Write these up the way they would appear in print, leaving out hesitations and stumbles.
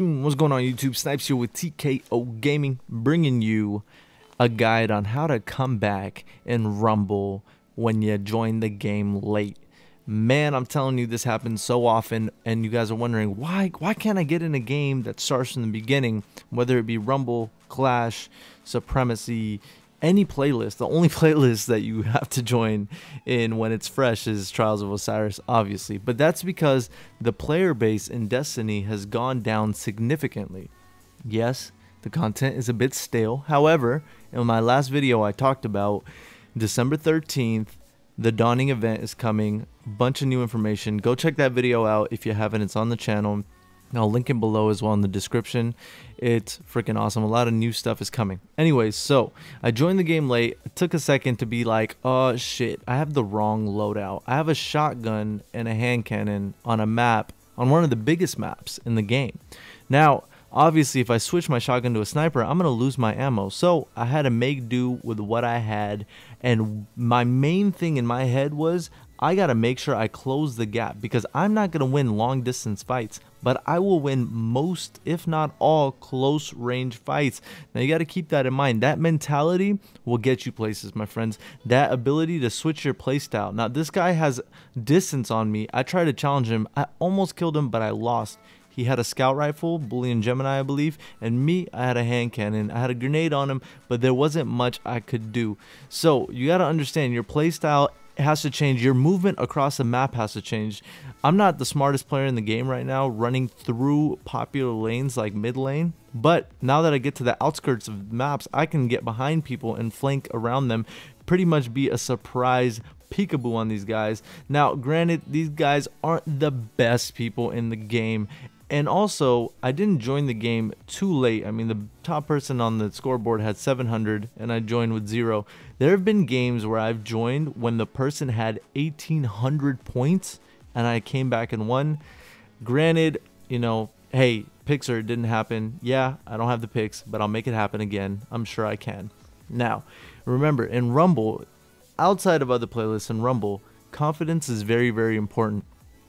What's going on YouTube? Snipes here with TKO Gaming, bringing you a guide on how to come back in Rumble when you join the game late. Man, I'm telling you, this happens so often, and you guys are wondering, why can't I get in a game that starts from the beginning? Whether it be Rumble, Clash, Supremacy, any playlist. The only playlist that you have to join in when it's fresh is Trials of Osiris, obviously, but that's because the player base in Destiny has gone down significantly. Yes, the content is a bit stale. However, in my last video I talked about December 13th, the Dawning event is coming, a bunch of new information. Go check that video out if you haven't. It's on the channel. I'll link it below as well in the description. It's freaking awesome. A lot of new stuff is coming. Anyways, so I joined the game late. It took a second to be like, oh shit, I have the wrong loadout. I have a shotgun and a hand cannon on a map, on one of the biggest maps in the game. Now, obviously, if I switch my shotgun to a sniper, I'm gonna lose my ammo. So I had to make do with what I had. And my main thing in my head was, I gotta make sure I close the gap, because I'm not gonna win long distance fights, but I will win most, if not all, close range fights. Now you gotta keep that in mind. That mentality will get you places, my friends. That ability to switch your playstyle. Now this guy has distance on me. I tried to challenge him. I almost killed him, but I lost. He had a scout rifle, Bullion Gemini, I believe, and me, I had a hand cannon. I had a grenade on him, but there wasn't much I could do. So you gotta understand, your playstyle has to change. Your movement across the map has to change. I'm not the smartest player in the game right now, running through popular lanes like mid lane, but now that I get to the outskirts of maps, I can get behind people and flank around them, pretty much be a surprise peekaboo on these guys. Now granted, these guys aren't the best people in the game, and also I didn't join the game too late. I mean, the top person on the scoreboard had 700 and I joined with 0. There have been games where I've joined when the person had 1800 points and I came back and won. Granted, you know, hey, picks or it didn't happen. Yeah, I don't have the picks, but I'll make it happen again. I'm sure I can. Now remember, in Rumble, outside of other playlists, in Rumble, confidence is very, very important.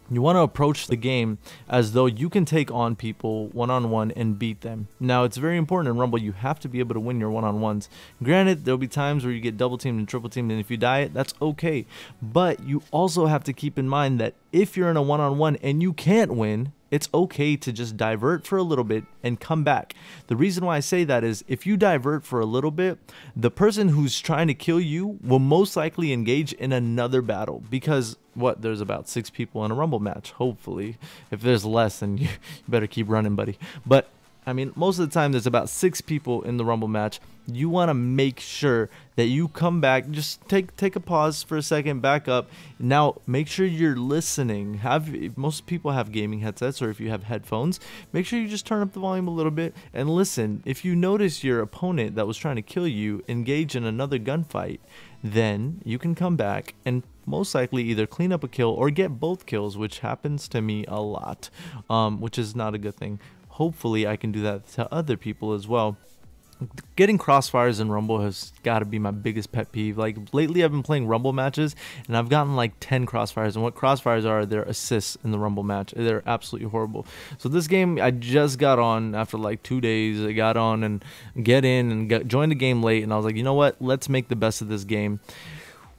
You want to approach the game as though you can take on people one-on-one and beat them. Now, it's very important in Rumble, you have to be able to win your one-on-ones. Granted, there'll be times where you get double-teamed and triple-teamed, and if you die, that's okay. But you also have to keep in mind that if you're in a one-on-one and you can't win, it's okay to just divert for a little bit and come back. The reason why I say that is, if you divert for a little bit, the person who's trying to kill you will most likely engage in another battle, because what, there's about 6 people in a Rumble match, hopefully. If there's less, then you better keep running, buddy. But I mean, most of the time there's about 6 people in the Rumble match. You want to make sure that you come back, just take a pause for a second, back up. Now make sure you're listening. Most people have gaming headsets, or if you have headphones, make sure you just turn up the volume a little bit and listen. If you notice your opponent that was trying to kill you engage in another gunfight, then you can come back and most likely either clean up a kill or get both kills, which happens to me a lot, which is not a good thing. Hopefully I can do that to other people as well. Getting crossfires in Rumble has got to be my biggest pet peeve. Like lately I've been playing Rumble matches and I've gotten like 10 crossfires, and what crossfires are, they're assists in the Rumble match. They're absolutely horrible. So this game, I just got on after like 2 days. I got on and joined the game late, and I was like, you know what, let's make the best of this game.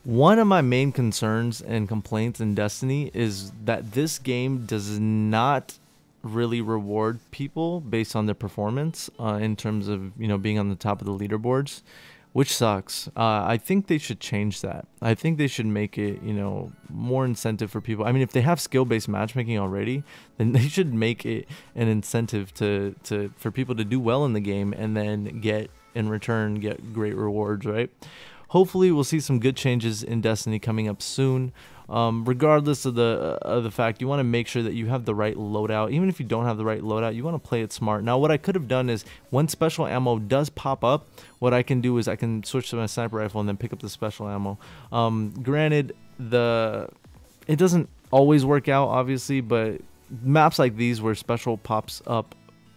One of my main concerns and complaints in Destiny is that this game does not really reward people based on their performance in terms of, you know, being on the top of the leaderboards, which sucks. I think they should change that. I think they should make it, you know, more incentive for people. I mean, if they have skill-based matchmaking already, then they should make it an incentive for people to do well in the game and then get, in return, get great rewards, right? Hopefully we'll see some good changes in Destiny coming up soon. Regardless of the fact, you want to make sure that you have the right loadout. Even if you don't have the right loadout, you want to play it smart. Now what I could have done is, when special ammo does pop up, what I can do is I can switch to my sniper rifle and then pick up the special ammo. Granted, it doesn't always work out, obviously, but maps like these where special pops up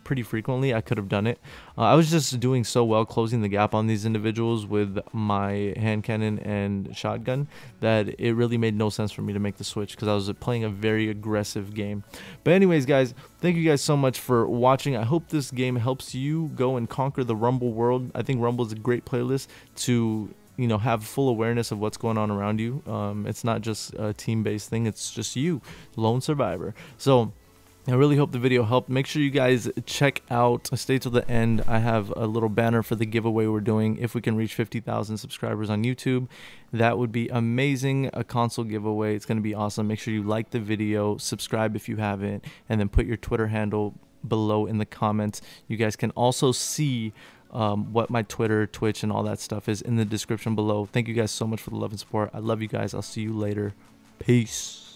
pretty frequently, I could have done it. I was just doing so well closing the gap on these individuals with my hand cannon and shotgun that it really made no sense for me to make the switch because I was playing a very aggressive game. But anyways, guys, thank you guys so much for watching. I hope this game helps you go and conquer the Rumble world. I think Rumble is a great playlist to, you know, have full awareness of what's going on around you. It's not just a team-based thing. It's just you, lone survivor. So I really hope the video helped. Make sure you guys check out, stay till the end. I have a little banner for the giveaway we're doing. If we can reach 50,000 subscribers on YouTube, that would be amazing. A console giveaway. It's going to be awesome. Make sure you like the video, subscribe if you haven't, and then put your Twitter handle below in the comments. You guys can also see what my Twitter, Twitch, and all that stuff is in the description below. Thank you guys so much for the love and support. I love you guys. I'll see you later. Peace.